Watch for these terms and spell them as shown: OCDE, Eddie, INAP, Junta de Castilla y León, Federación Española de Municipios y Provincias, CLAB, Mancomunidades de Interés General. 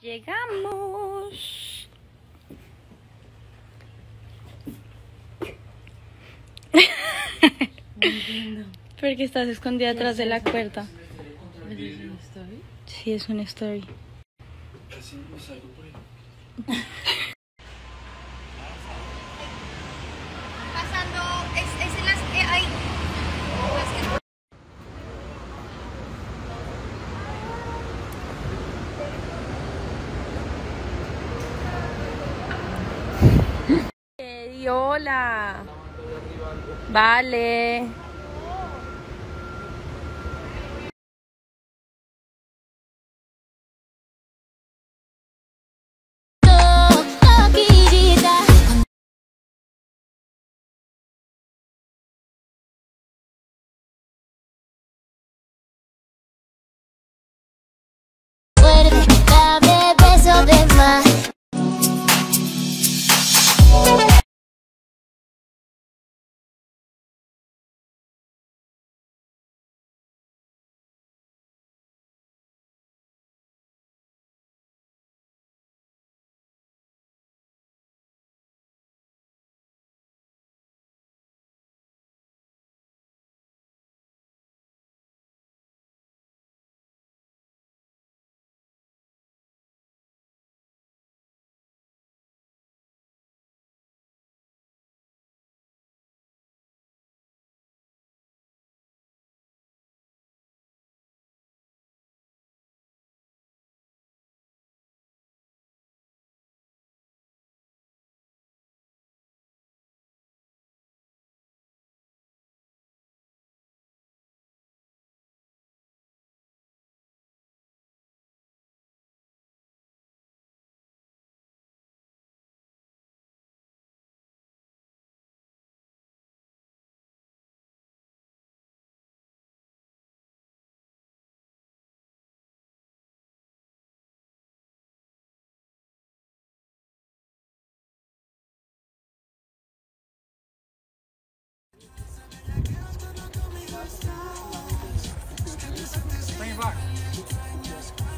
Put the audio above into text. Llegamos. Porque estás escondida atrás de la cuerda. Sí, es una story. Casi no salgo por ahí. Pasando, es en las que hay. Eddie, hola. Vale. Bring it back.